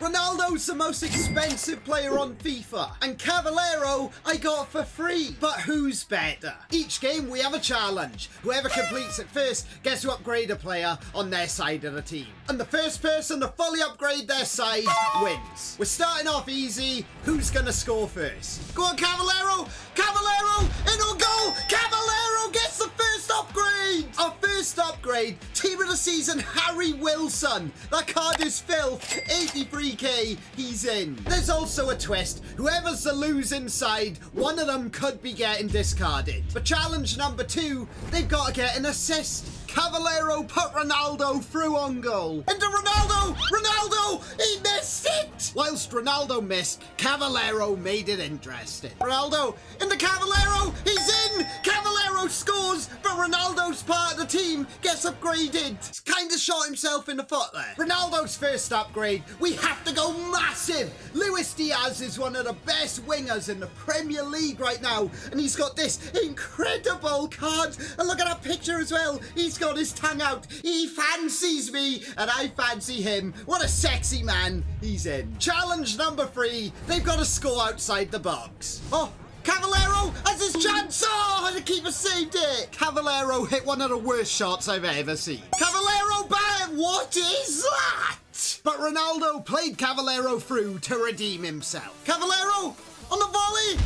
Ronaldo's the most expensive player on FIFA, and Cavaleiro I got for free. But who's better? Each game we have a challenge. Whoever completes it first gets to upgrade a player on their side of the team. And the first person to fully upgrade their side wins. We're starting off easy. Who's gonna score first? Go on, Cavaleiro! Cavaleiro! In on goal! Cavaleiro gets the first upgrade! Our first upgrade, team of the season, Harry Wilson. That card is filth. 83k, he's in. There's also a twist. Whoever's the losing side, one of them could be getting discarded. But challenge number two, they've got to get an assist. Cavaleiro put Ronaldo through on goal. Into Ronaldo! Ronaldo! He missed it! Whilst Ronaldo missed, Cavaleiro made it interesting. Ronaldo, into Cavaleiro! He's in! Cavaleiro scores, but Ronaldo's part of the team gets upgraded. He's kind of shot himself in the foot there. Ronaldo's first upgrade, we have to go massive. Luis Diaz is one of the best wingers in the Premier League right now, and he's got this incredible card. And look at that picture as well. He's got his tongue out. He fancies me and I fancy him. What a sexy man. He's in. Challenge number three, they've got to score outside the box. Oh, Cavaleiro has his chance. Oh, the keeper saved it. Cavaleiro hit one of the worst shots I've ever seen. Cavaleiro, bam! What is that? But Ronaldo played Cavaleiro through to redeem himself. Cavaleiro on the volley.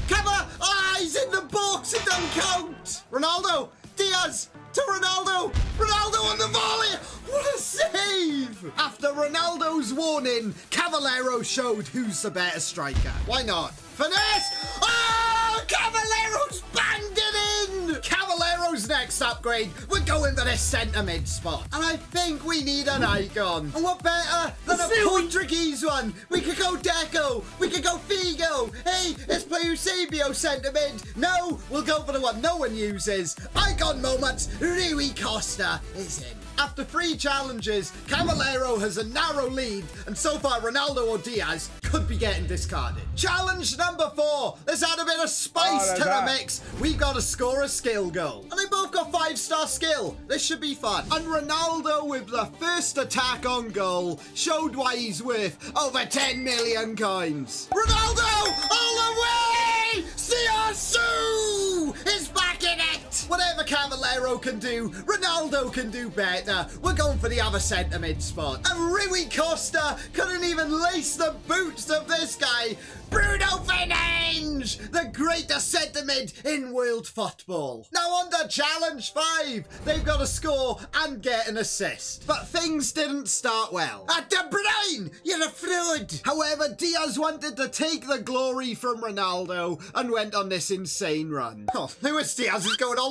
He's in the box. It doesn't count. Ronaldo, Diaz, to Ronaldo! Ronaldo on the volley! What a save! After Ronaldo's warning, Cavaleiro showed who's the better striker. Why not? Finesse! Oh! Cavaliero's banged it in! Cavaliero's next upgrade. We're going to this centre mid spot. And I think we need an icon. And what better than a Portuguese one? We could go Deco. We could go Figo. Hey, let's play Eusebio centre mid. No, we'll go for the one no one uses. Icon moments. Rui Costa is in. After three challenges, Cavaleiro has a narrow lead, and so far Ronaldo or Diaz could be getting discarded. Challenge number four. Let's add a bit of spice to the mix. We've got to score a skill goal. And they both got 5-star skill. This should be fun. And Ronaldo with the first attack on goal showed why he's worth over 10 million coins. Ronaldo all the way! CR2 is back in it! Whatever Cavaleiro can do, Ronaldo can do better. We're going for the other centre mid spot. And Rui Costa couldn't even lace the boots of this guy. Bruno Fernandes, the greatest centre mid in world football. Now on to challenge five. They've got to score and get an assist. But things didn't start well. At De Bruyne, you're a fraud. However, Diaz wanted to take the glory from Ronaldo and went on this insane run. Oh, Luis Diaz is going all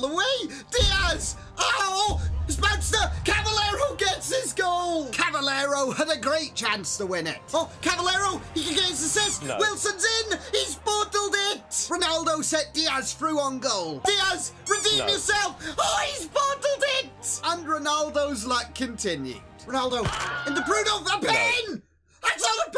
the way. Diaz, oh, Spencer, Cavaleiro gets his goal. Cavaleiro had a great chance to win it. Oh, Cavaleiro, he can get his assist. No. Wilson's in, he's bottled it. Ronaldo set Diaz through on goal. Diaz, redeem yourself. Oh, he's bottled it. And Ronaldo's luck continued. Ronaldo, into Bruno, a pin. No. That's not a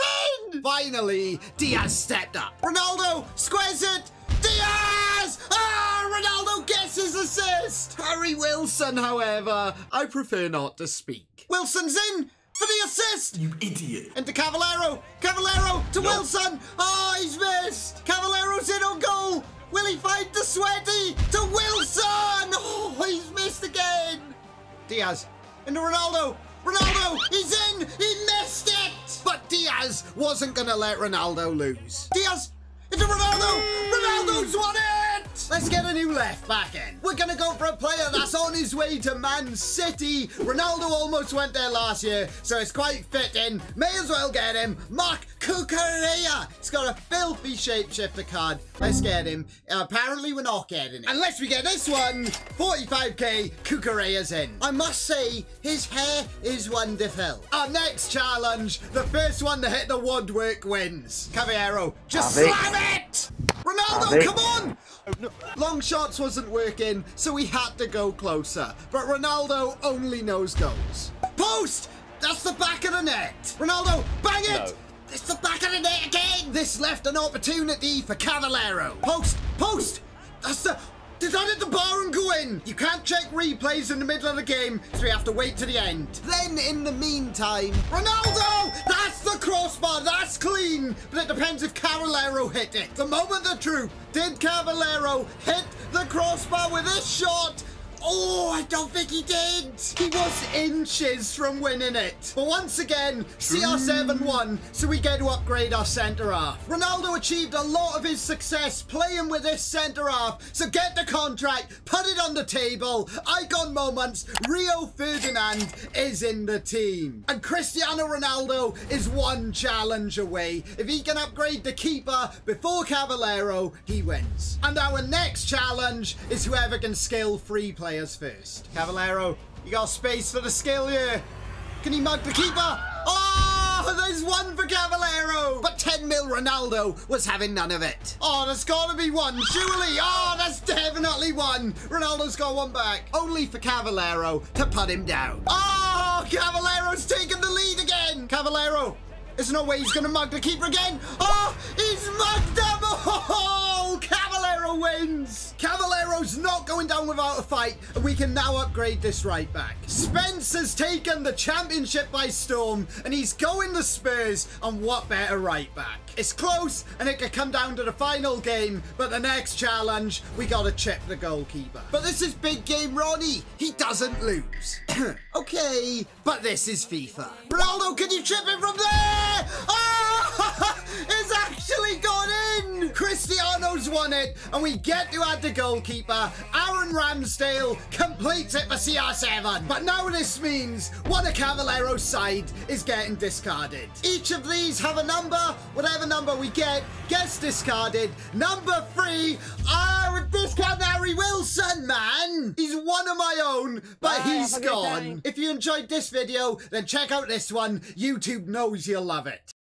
pin. Finally, Diaz stepped up. Ronaldo squares it. Diaz! Ronaldo gets his assist! Harry Wilson, however, I prefer not to speak. Wilson's in for the assist! You idiot! Into Cavaleiro! Cavaleiro to Wilson! Oh, he's missed! Cavaliero's in on goal! Will he find the sweaty? To Wilson! Oh, he's missed again! Diaz, into Ronaldo! Ronaldo, he's in! He missed it! But Diaz wasn't gonna let Ronaldo lose. Diaz, into Ronaldo! Ronaldo's won it! Let's get a new left back in. We're going to go for a player that's on his way to Man City. Ronaldo almost went there last year, so it's quite fitting. May as well get him. Marc Cucurella. He's got a filthy shapeshifter card. Let's get him. Apparently, we're not getting it. Unless we get this one. 45k, Cucurella's in. I must say, his hair is wonderful. Our next challenge, the first one to hit the woodwork wins. Cavaleiro, just slam it! Ronaldo, come on! Long shots wasn't working, so we had to go closer. But Ronaldo only knows goals. Post! That's the back of the net. Ronaldo, bang it! No. It's the back of the net again! This left an opportunity for Cavaleiro. Post! Post! That's the... Did that hit the bar and go in? You can't check replays in the middle of the game, so we have to wait to the end. Then, in the meantime... Ronaldo! That's win, but it depends if Cavaleiro hit it. The moment the truth, did Cavaleiro hit the crossbar with this shot? Oh, I don't think he did. He was inches from winning it. But once again, CR7 won, so we get to upgrade our centre-half. Ronaldo achieved a lot of his success playing with this centre-half, so get the contract, put it on the table. Icon moments, Rio Ferdinand is in the team. And Cristiano Ronaldo is one challenge away. If he can upgrade the keeper before Cavaleiro, he wins. And our next challenge is whoever can skill free play first. Cavaleiro, you got space for the skill here. Can he mug the keeper? Oh, there's one for Cavaleiro. But 10 mil Ronaldo was having none of it. Oh, there's got to be one, surely. Oh, that's definitely one. Ronaldo's got one back. Only for Cavaleiro to put him down. Oh, Cavalleiro's taken the lead again. Cavaleiro, there's no way he's going to mug the keeper again. Oh, he's mugged him. Oh, Cavaleiro wins. Cavalleiro's not going down without a fight, and we can now upgrade this right back. Spence has taken the championship by storm, and he's going to Spurs, and what better right back? It's close, and it could come down to the final game, but the next challenge, we got to chip the goalkeeper. But this is big game Ronnie. He doesn't lose. Okay, but this is FIFA. Ronaldo, can you chip it from there? Oh! It's actually gone in! Cristiano's won it, and we get to add the goalkeeper. Aaron Ramsdale completes it for CR7. But now this means one of Cavalleiro's side is getting discarded. Each of these have a number. Whatever number we get gets discarded. Number 3, discard Harry Wilson, man! He's one of my own, but he's gone. If you enjoyed this video, then check out this one. YouTube knows you'll love it.